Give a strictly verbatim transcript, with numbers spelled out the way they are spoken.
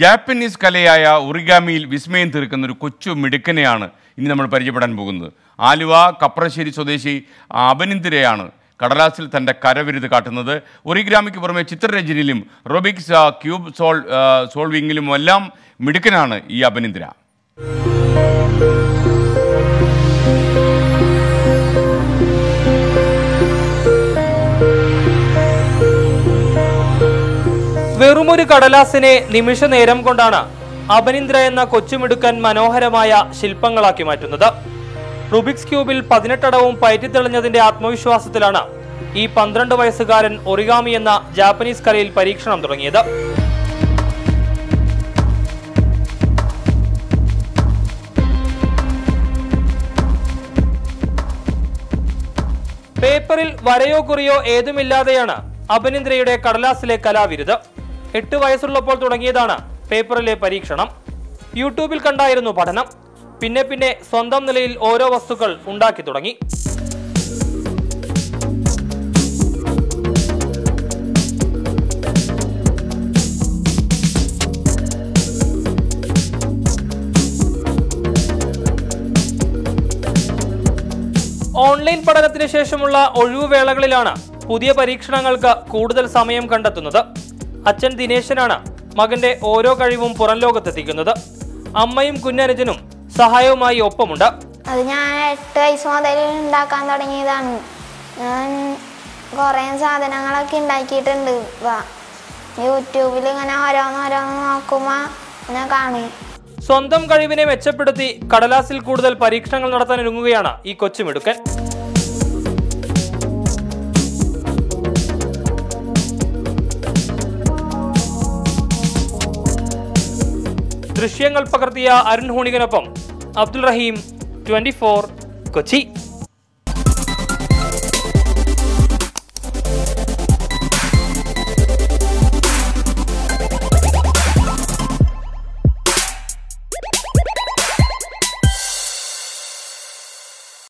Japanese കലയായ ഒറിഗാമിയിൽ വിസ്മയം തീർക്കുന്ന ഒരു കൊച്ചു മിടുക്കനെയാണ് ഇനി നമ്മൾ പരിചയപ്പെടാൻ പോകുന്നത്. ആലുവ കപ്രശ്ശേരി സ്വദേശി അഭിനന്ദിരയാണ് കടലാസിൽ തൻ്റെ കരവിരുത് കാട്ടുന്നത്. ഒറിഗാമിക്ക് പുറമെ ചിത്രരചനയിലും റൂബിക്സ് ക്യൂബ് സോൾ സോൾവിങ്ങിലുമെല്ലാം മിടുക്കനാണ് ഈ അഭിനന്ദിര. വെറുമൊരു കടലാസിനെ നിമിഷ നേരം കൊണ്ടാണ് അഭിനന്ദിര എന്ന കൊച്ചുമിടുക്കൻ മനോഹരമായ ശില്പങ്ങളാക്കി മാറ്റുന്നത്. റുബിക്സ് ക്യൂബിൽ പതിനെട്ടടവും പയറ്റിത്തെളിഞ്ഞതിന്റെ ആത്മവിശ്വാസത്തിലാണ് ഈ പന്ത്രണ്ട് വയസ്സുകാരൻ ഒറിഗാമി എന്ന ജാപ്പനീസ് കലയിൽ പരീക്ഷണം തുടങ്ങിയത്. പേപ്പറിൽ വരയോ കുറിയോ ഏതുമില്ലാതെയാണ് അഭിനന്ദിരയുടെ കടലാസിലെ കലാവിരുത്. എട്ട് വയസ്സുള്ളപ്പോൾ തുടങ്ങിയതാണ് പേപ്പറിലെ പരീക്ഷണം. യൂട്യൂബിൽ കണ്ടായിരുന്നു പഠനം. പിന്നെ പിന്നെ സ്വന്തം നിലയിൽ ഓരോ വസ്തുക്കൾ ഉണ്ടാക്കി തുടങ്ങി. ഓൺലൈൻ പഠനത്തിന് ശേഷമുള്ള ഒഴിവുവേളകളിലാണ് പുതിയ പരീക്ഷണങ്ങൾക്ക് കൂടുതൽ സമയം കണ്ടെത്തുന്നത്. അച്ഛൻ ദിനേശനാണ് മകന്റെ ഓരോ കഴിവും പുറം ലോകത്തെത്തിക്കുന്നത്. അമ്മയും കുഞ്ഞനുജനും സഹായവുമായി ഒപ്പമുണ്ട്. അത് ഞാൻ എട്ട് വയസ്സ് മുതൽ ഉണ്ടാക്കാൻ തുടങ്ങിയതാണ്. ഞാൻ കുറേ സാധനങ്ങളൊക്കെ ഉണ്ടാക്കിയിട്ടുണ്ട്. യൂട്യൂബിൽ ഇങ്ങനെ ഓരോന്നോരോന്ന് നോക്കുമ്പോൾ ഞാൻ കാണി. സ്വന്തം കഴിവിനെ മെച്ചപ്പെടുത്തി കടലാസിൽ കൂടുതൽ പരീക്ഷണങ്ങൾ നടത്താൻ ഒരുങ്ങുകയാണ് ഈ കൊച്ചുമിടുക്കൻ. ദൃശ്യങ്ങൾ പകർത്തിയ അരുൺ ഹോണികനൊപ്പം അബ്ദുൽ റഹീം, ട്വന്റി ഫോർ കൊച്ചി.